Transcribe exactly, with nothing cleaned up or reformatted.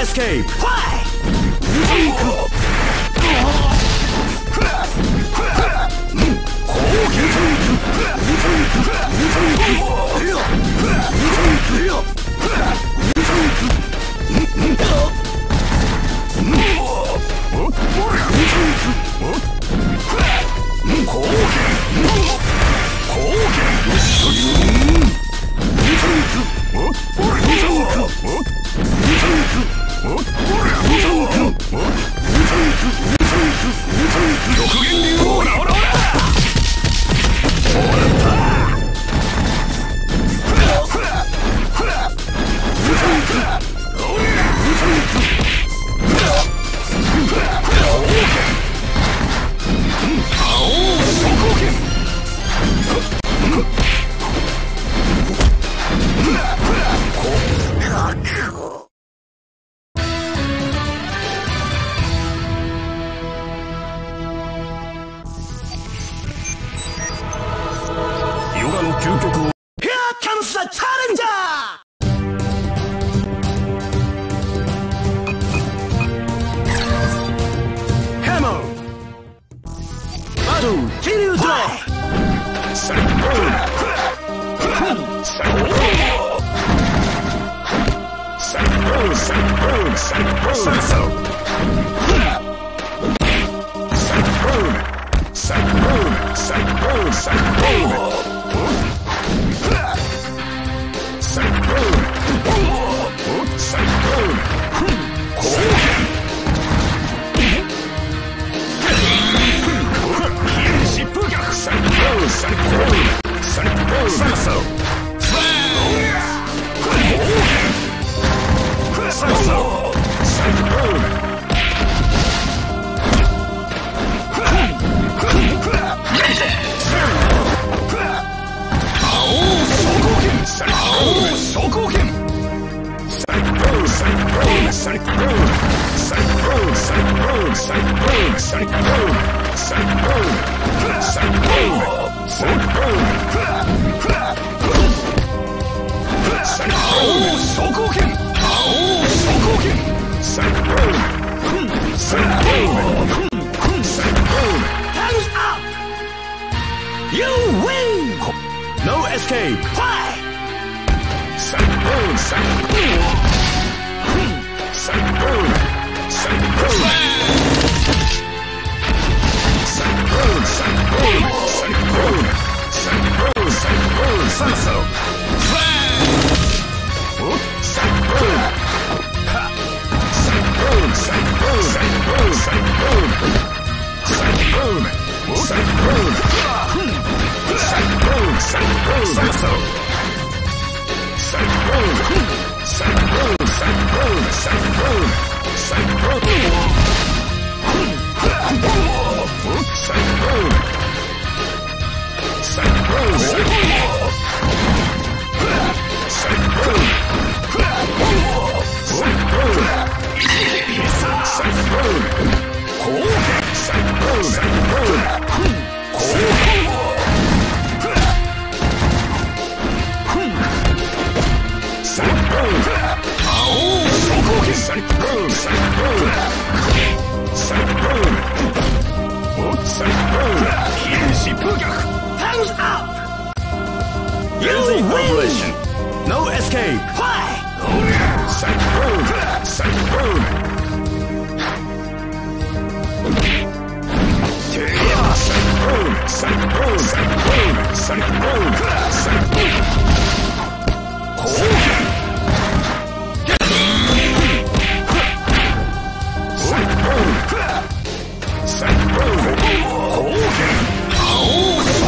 Escape! Why? Psych Road! Psych Road! Hogan! Oh!